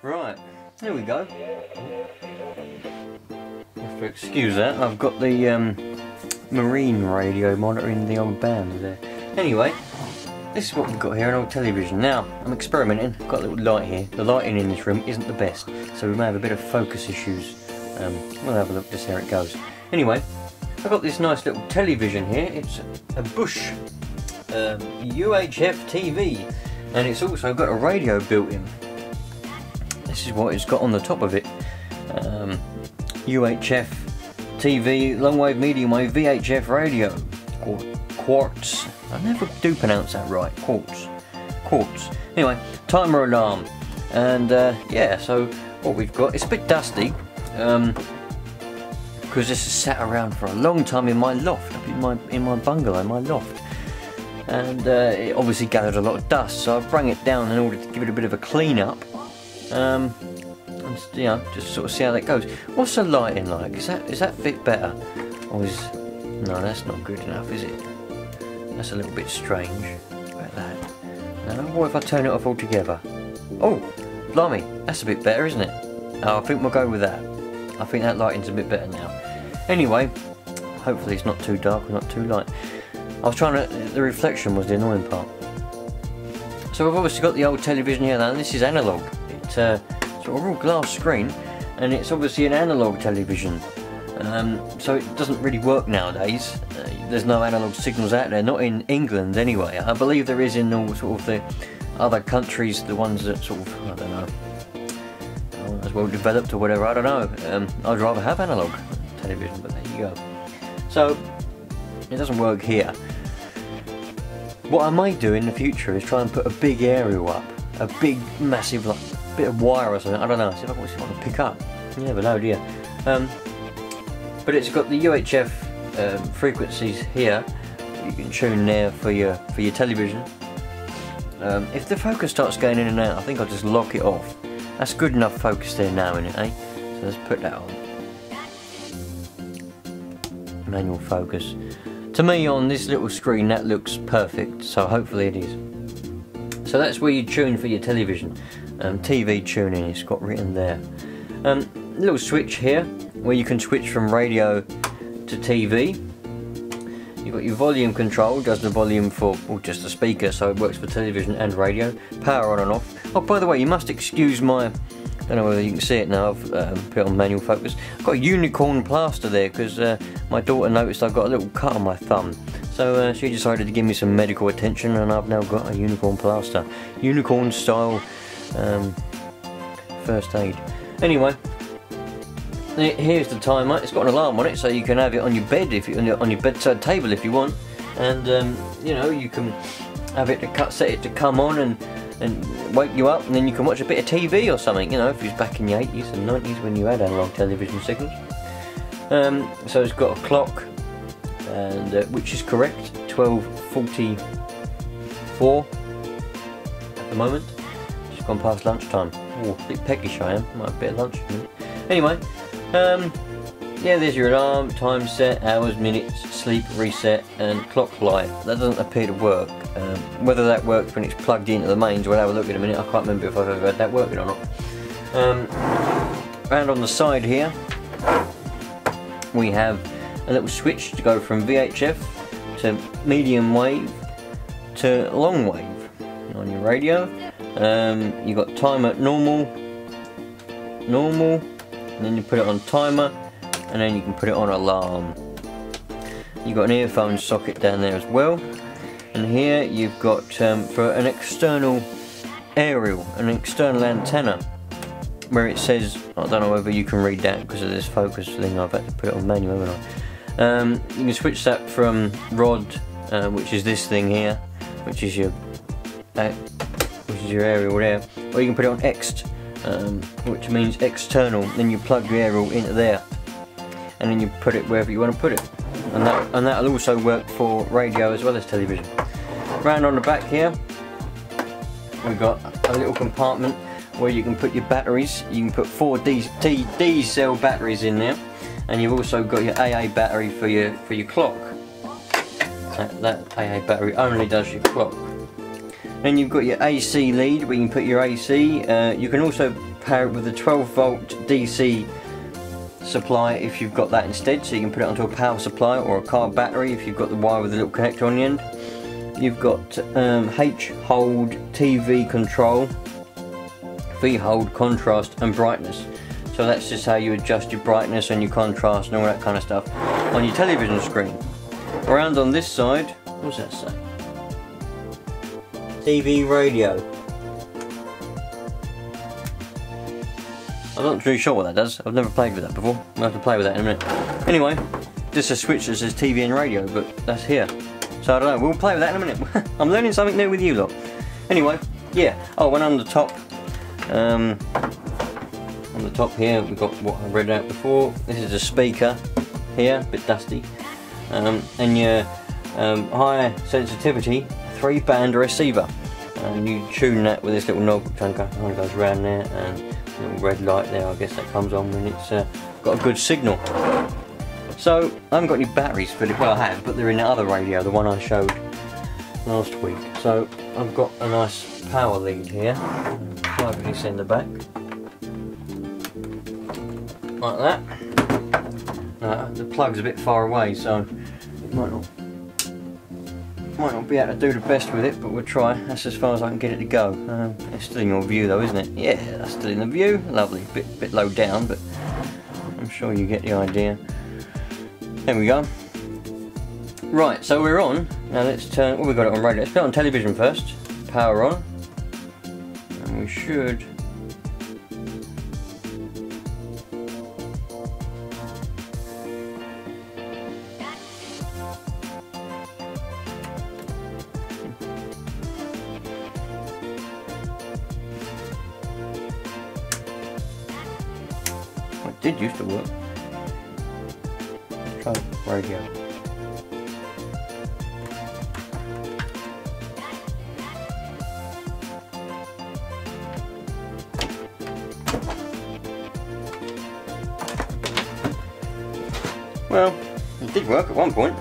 Right, there we go. Have to excuse that, I've got the marine radio monitoring the old band there. Anyway, this is what we've got here, an old television. Now, I'm experimenting, I've got a little light here. The lighting in this room isn't the best, so we may have a bit of focus issues. We'll have a look to see how it goes. Anyway, I've got this nice little television here. It's a Bush UHF TV, and it's also got a radio built in. This is what it's got on the top of it. UHF TV, long wave, medium wave, VHF radio, or quartz. I never do pronounce that right. Quartz. Anyway, timer alarm, and yeah. So what we've got, it's a bit dusty. Because this has sat around for a long time in my loft, up in my bungalow, my loft, and it obviously gathered a lot of dust. So I brung it down in order to give it a bit of a clean up, and you know, just sort of see how that goes. What's the lighting like? Is that fit better? Or is no? That's not good enough, is it? That's a little bit strange about that. Now, what if I turn it off altogether? Oh, blimey, that's a bit better, isn't it? I think we'll go with that. I think that lighting's a bit better now. Anyway, hopefully it's not too dark or not too light. I was trying to, the reflection was the annoying part. So I've obviously got the old television here now, and this is analogue. It's sort of all glass screen, and it's obviously an analogue television. So it doesn't really work nowadays. There's no analogue signals out there, not in England anyway. I believe there is in all sort of the other countries, the ones that sort of, I don't know, as well developed or whatever, I don't know. I'd rather have analogue television, but there you go. So it doesn't work here. What I may do in the future is try and put a big aerial up, a big massive like bit of wire or something, I don't know, see if I can pick up. You never know, do you? But it's got the UHF frequencies here. You can tune there for your television. If the focus starts going in and out, I think I'll just lock it off. That's good enough focus there now, isn't it, eh? So let's put that on. Manual focus. To me, on this little screen, that looks perfect, so hopefully it is. So that's where you tune for your television. TV tuning, it's got written there. Little switch here, where you can switch from radio to TV. You've got your volume control, does the volume for, well, just the speaker, so it works for television and radio. Power on and off. Oh, by the way, you must excuse my, I don't know whether you can see it now, I've put it on manual focus. I've got a unicorn plaster there because my daughter noticed I've got a little cut on my thumb. So she decided to give me some medical attention, and I've now got a unicorn plaster. Unicorn style first aid. Anyway, here's the timer. It's got an alarm on it, so you can have it on your bed, if you, on your bedside table if you want. And you know, you can have it to set it to come on and wake you up, and then you can watch a bit of TV or something, you know, if it's back in the 80s and 90s when you had analog television signals. So it's got a clock, and which is correct, 12:44 at the moment. Just gone past lunchtime. Oh, a bit peckish I am, might have a bit of lunch. Anyway, yeah, there's your alarm, time set, hours, minutes, sleep, reset, and clock light. That doesn't appear to work. Whether that works when it's plugged into the mains, we'll have a look in a minute. I can't remember if I've ever had that working or not. And on the side here, we have a little switch to go from VHF to medium wave to long wave on your radio. You've got timer at normal, and then you put it on timer, and then you can put it on alarm. You've got an earphone socket down there as well. And here you've got for an external aerial, an external antenna, where it says, I don't know whether you can read that because of this focus thing, I've had to put it on manual, haven't I? You can switch that from rod, which is this thing here, which is your aerial there, or you can put it on ext, which means external. Then you plug your aerial into there, and then you put it wherever you want to put it. And that'll also work for radio as well as television. Round on the back here, we've got a little compartment where you can put your batteries. You can put 4 D cell batteries in there, and you've also got your AA battery for your clock. That AA battery only does your clock. Then you've got your AC lead where you can put your AC. You can also power it with a 12 volt DC supply if you've got that instead, so you can put it onto a power supply or a car battery if you've got the wire with a little connector on the end. You've got H-hold TV control, V-hold contrast and brightness. So that's just how you adjust your brightness and your contrast and all that kind of stuff on your television screen. Around on this side, what's that say? TV radio. I'm not really sure what that does. I've never played with that before. I'll have to play with that in a minute. Anyway, just a switch that says TV and radio, but that's here. So I don't know, we'll play with that in a minute. I'm learning something new with you lot. Anyway, yeah. Oh, and on the top here, we've got what I read out before. This is a speaker here, a bit dusty. And your high sensitivity 3-band receiver. And you tune that with this little knob, which goes around there, and little red light there, I guess that comes on when it's got a good signal. So I haven't got any batteries for it. Well, I have, but they're in the other radio, the one I showed last week. So I've got a nice power lead here, plug this in the back like that. The plug's a bit far away, so it might not be able to do the best with it, but we'll try. That's as far as I can get it to go. It's still in your view though, isn't it? Yeah, that's still in the view. Lovely. Bit low down, but I'm sure you get the idea. There we go. Right, so we're on. Now let's turn, well, we've got it on radio. Let's put it on television first. Power on. And we should... It used to work. Let's try radio. Well, it did work at one point.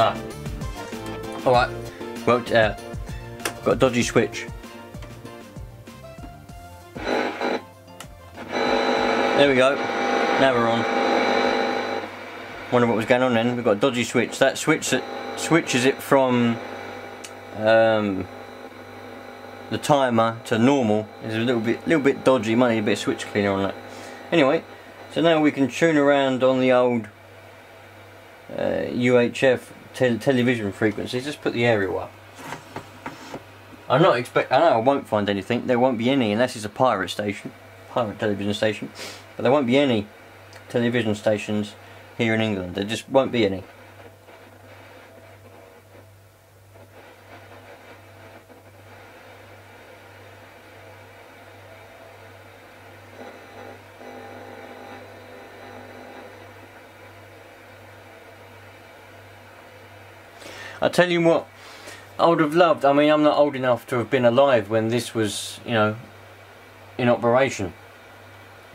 Ah, alright, worked out. Got a dodgy switch. There we go, now we're on. Wonder what was going on then. We've got a dodgy switch. That switch that switches it from the timer to normal is a little bit dodgy. Might need a bit of switch cleaner on that. Anyway, so now we can tune around on the old UHF television frequencies. Just put the aerial up. I know I won't find anything. There won't be any unless it's a pirate station, pirate television station. But there won't be any television stations here in England. There just won't be any. I tell you what, I would have loved, I mean, I'm not old enough to have been alive when this was, you know, in operation.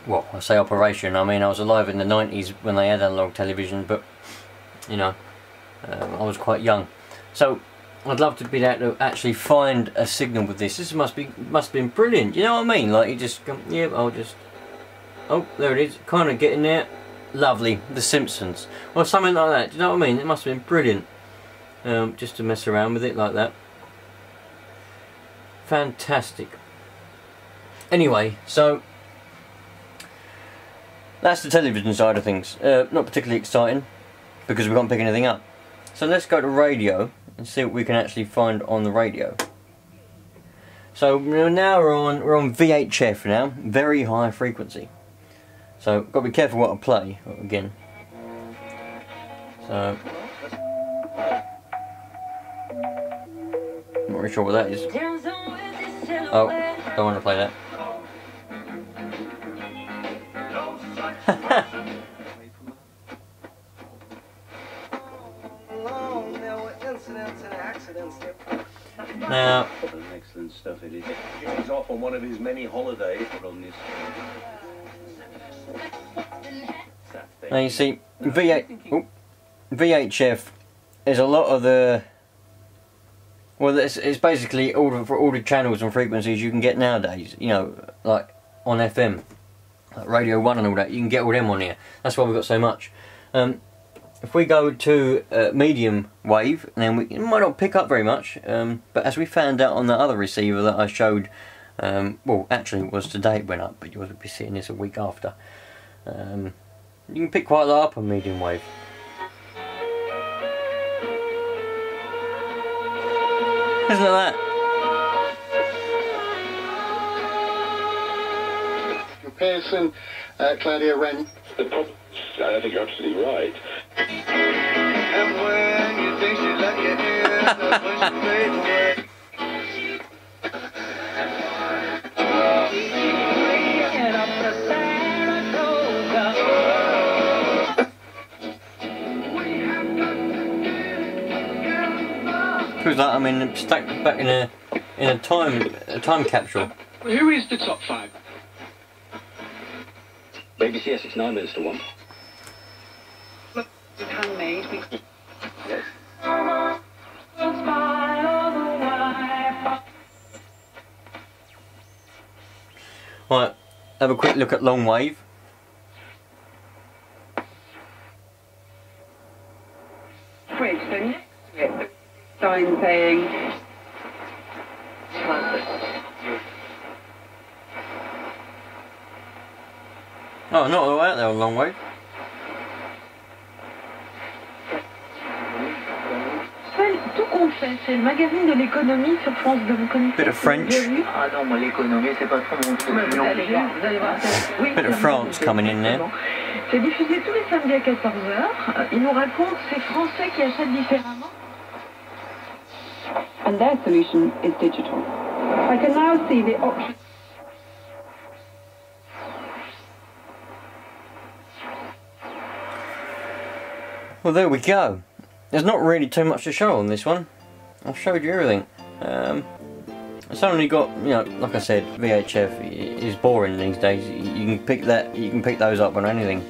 Well, I say operation, I mean I was alive in the 90s when they had analogue television, but, you know, I was quite young. So, I'd love to be able to actually find a signal with this. This must have been brilliant, you know what I mean? Like, you just come, yeah, I'll just, oh, there it is, kind of getting there. Lovely, The Simpsons, or something like that, do you know what I mean? It must have been brilliant. Just to mess around with it like that. Fantastic. Anyway, so that's the television side of things. Not particularly exciting because we can't pick anything up. So let's go to radio and see what we can actually find on the radio. So now we're on VHF now, very high frequency. So got to be careful what I play again. So. I'm not really sure what that is. Oh, don't want to play that. It's an accident, Skip. Now, excellent stuff it is. He's off on one of his many holidays on this. Now you see, VHF is a lot of the, well, it's basically all the channels and frequencies you can get nowadays. You know, like on FM, like Radio 1 and all that. You can get all them on here. That's why we've got so much. If we go to medium wave, then we might not pick up very much, but as we found out on the other receiver that I showed, well, actually it was today it went up, but you'll be seeing this a week after. You can pick quite a lot up on medium wave. Isn't it that? Comparison, Claudia Wren. I think you're absolutely right. And when you think she let you in, the Bush made away. Get up to Saratoga. We have got to get it. Who's that? I mean, stuck back in a time capsule. Who is the top five? BBC yes, it's 9 minutes to 1. Handmade. Yes. Right, have a quick look at long wave. Bridge, so next to it, the sign saying. Oh, not all the way out there on long wave. C'est le magazine de l'économie sur France 2, vous connaissez? Bit of French. Ah non, moi l'économie, c'est pas trop mon truc. Vous allez voir ça. Bit of France coming in there. C'est diffusé tous les samedis à 14h. Ils nous racontent ces Français qui achètent différemment. And their solution is digital. I can now see the option. Well, there we go. There's not really too much to show on this one. I've showed you everything. It's only got, you know, like I said, VHF is boring these days. You can pick that, you can pick those up on anything.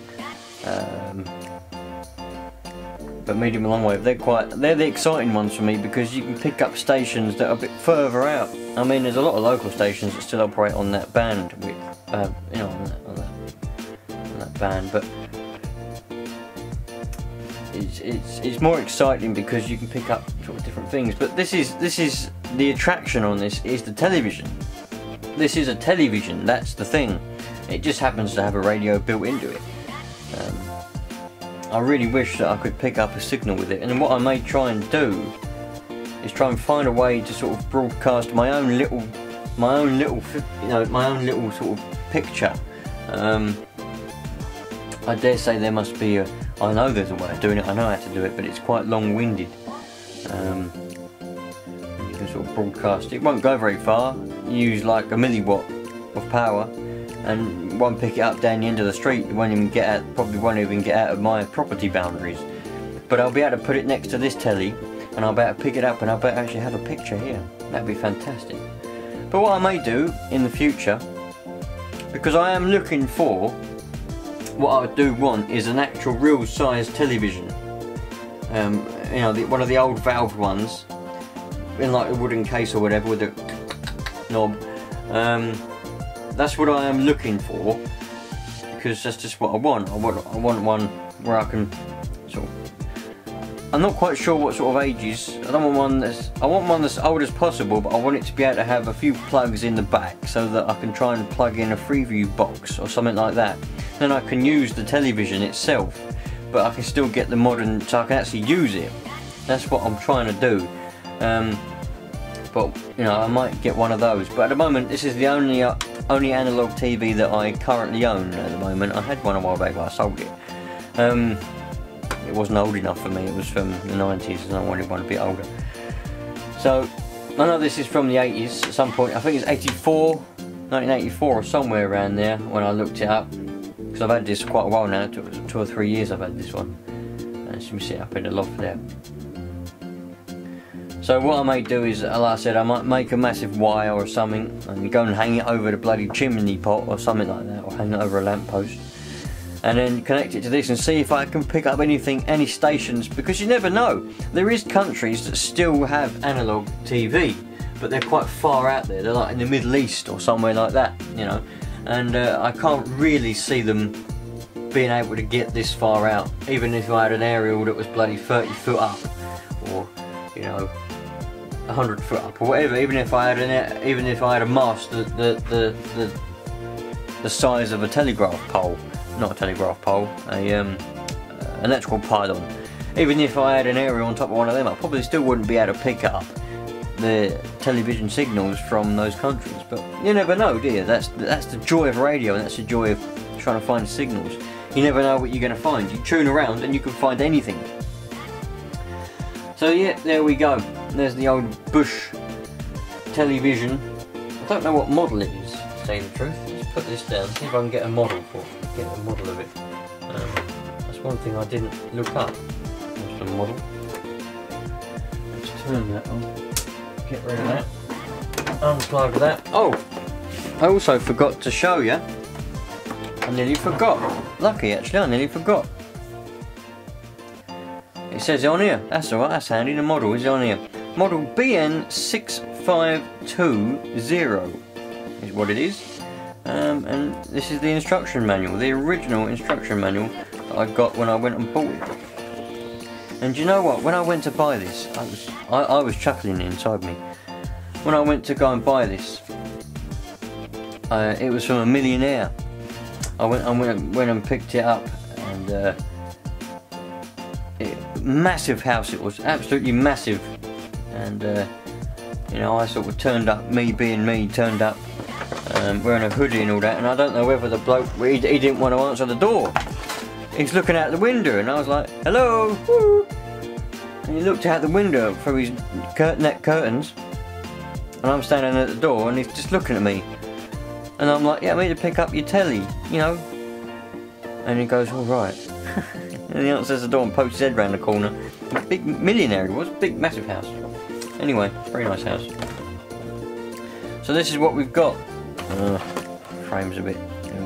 But medium and long wave, they're the exciting ones for me because you can pick up stations that are a bit further out. I mean, there's a lot of local stations that still operate on that band, with, you know, on that band, but. It's more exciting because you can pick up sort of different things, but this is the attraction on this is the television. This is a television, that's the thing. It just happens to have a radio built into it. I really wish that I could pick up a signal with it, and what I may try and do is try and find a way to sort of broadcast my own little sort of picture. I dare say there must be a. I know there's a way of doing it, I know how to do it, but it's quite long-winded. You can sort of broadcast, it won't go very far, you use like a milliwatt of power and won't pick it up down the end of the street, it won't even get out, probably won't even get out of my property boundaries. But I'll be able to put it next to this telly and I'll be able to pick it up and I'll be able to actually have a picture here. That'd be fantastic. But what I may do in the future, because I am looking for what I do want is an actual real size television, you know, one of the old valve ones, in like a wooden case or whatever with a knob. That's what I am looking for because that's just what I want. I want one where I can sort of, I'm not quite sure what sort of ages. I don't want one that's, I want one that's old as possible, but I want it to be able to have a few plugs in the back so that I can try and plug in a Freeview box or something like that. Then I can use the television itself, but I can still get the modern, so I can actually use it. That's what I'm trying to do. But you know, I might get one of those. But at the moment, this is the only analog TV that I currently own. At the moment, I had one a while back, but I sold it. It wasn't old enough for me. It was from the 90s, and I wanted one a bit older. So I know this is from the 80s. At some point, I think it's 84, 1984, or somewhere around there when I looked it up. Because I've had this quite a while now, 2 or 3 years I've had this one. And it's been sitting up in the loft there. So what I may do is, like I said, I might make a massive wire or something and go and hang it over the bloody chimney pot or something like that, or hang it over a lamppost, and then connect it to this and see if I can pick up anything, any stations, because you never know. There is countries that still have analog TV, but they're quite far out there. They're like in the Middle East or somewhere like that, you know, and I can't really see them being able to get this far out, even if I had an aerial that was bloody 30 foot up, or, you know, 100 foot up or whatever. Even if I had an, even if I had a mast the size of a telegraph pole, not a telegraph pole, an electrical pylon, even if I had an aerial on top of one of them, I probably still wouldn't be able to pick up the television signals from those countries. But you never know, do you? That's the joy of radio, and that's the joy of trying to find signals. You never know what you're going to find. You tune around and you can find anything. So yeah, there we go. There's the old Bush television. I don't know what model it is, to tell you the truth. Let's put this down, see if I can get a model for it. Get a model of it. That's one thing I didn't look up. There's the model. Let's turn that on. Get rid of that. Unplug that. Oh! I also forgot to show you. I nearly forgot. Lucky actually, I nearly forgot. It says on here, that's alright, that's handy, the model is on here. Model BN6520 is what it is. And this is the instruction manual, the original instruction manual that I got when I went and bought it. And you know what, when I went to buy this, I was chuckling inside me. When I went to go and buy this, it was from a millionaire. I went and picked it up, and massive house it was, absolutely massive, and you know, I sort of turned up, me being me, turned up wearing a hoodie and all that, and I don't know whether the bloke, he didn't want to answer the door. He's looking out the window, and I was like, hello, woo! And he looked out the window through his curtains, and I'm standing at the door, and he's just looking at me, and I'm like, yeah, I need to pick up your telly, you know, and he goes, all right. And he answers the door and pokes his head round the corner. Big millionaire, it was. Big, massive house. Anyway, very nice house. So this is what we've got. Frames a bit. There we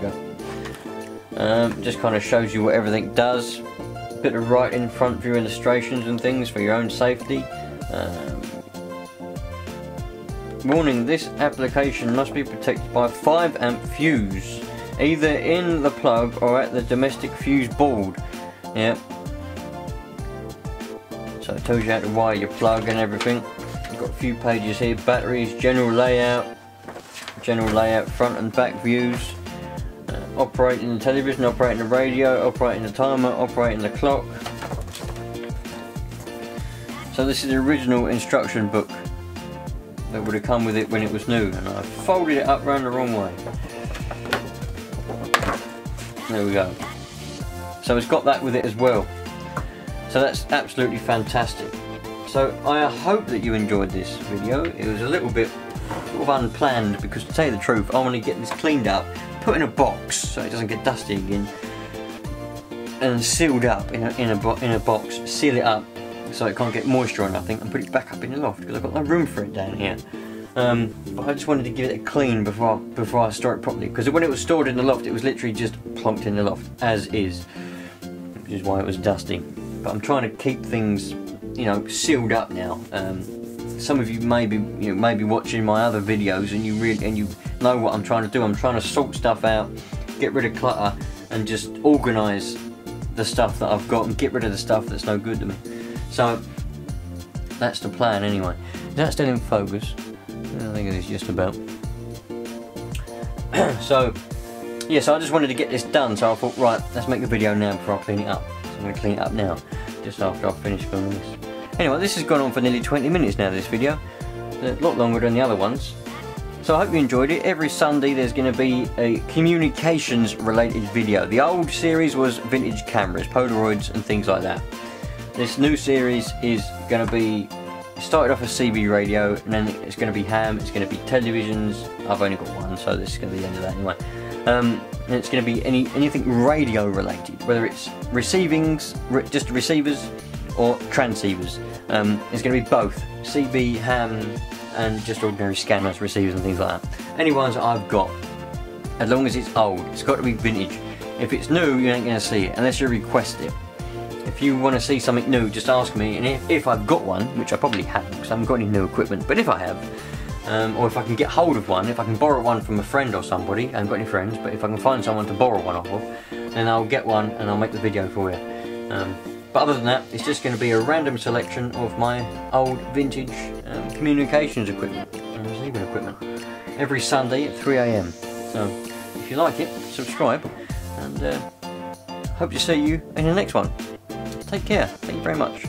go. Just kind of shows you what everything does. Bit of writing, front view illustrations and things for your own safety. Warning, this application must be protected by a 5 amp fuse, either in the plug or at the domestic fuse board. Yeah, so it tells you how to wire your plug and everything. You've got a few pages here, batteries, general layout, front and back views, operating the television, operating the radio, operating the timer, operating the clock. So this is the original instruction book that would have come with it when it was new, and I folded it up round the wrong way. There we go. So it's got that with it as well. So that's absolutely fantastic. So I hope that you enjoyed this video. It was a little bit sort of unplanned, because to tell you the truth, I want to get this cleaned up, put in a box so it doesn't get dusty again, and sealed up in a box, seal it up so it can't get moisture or nothing, and put it back up in the loft, because I've got no room for it down here. But I just wanted to give it a clean before I store it properly, because when it was stored in the loft, it was literally just plonked in the loft as is, which is why it was dusty. But I'm trying to keep things, you know, sealed up now. Some of you may be watching my other videos, and you know what I'm trying to do. I'm trying to sort stuff out, get rid of clutter, and just organise the stuff that I've got, and get rid of the stuff that's no good to me. So that's the plan anyway. Is that still in focus? I think it is just about. So yeah, so I just wanted to get this done, so I thought, right, let's make a video now before I clean it up. So I'm going to clean it up now, just after I've finished filming this. Anyway, this has gone on for nearly 20 minutes now, this video. A lot longer than the other ones. So I hope you enjoyed it. Every Sunday there's going to be a communications related video. The old series was vintage cameras, Polaroids and things like that. This new series is going to be, it started off as CB radio, and then it's going to be ham, it's going to be televisions. I've only got one, so this is going to be the end of that anyway. And it's going to be anything radio related, whether it's receivers, or transceivers. It's going to be both CB ham and just ordinary scanless receivers and things like that. Any ones I've got, as long as it's old, it's got to be vintage. If it's new, you ain't going to see it unless you request it. If you want to see something new, just ask me, and if I've got one, which I probably haven't because I haven't got any new equipment, but if I have, or if I can get hold of one, if I can borrow one from a friend or somebody, I haven't got any friends, but if I can find someone to borrow one off of, then I'll get one and I'll make the video for you. But other than that, it's just going to be a random selection of my old vintage communications equipment and receiving equipment every Sunday at 3 AM. So if you like it, subscribe, and hope to see you in the next one. Take care. Thank you very much.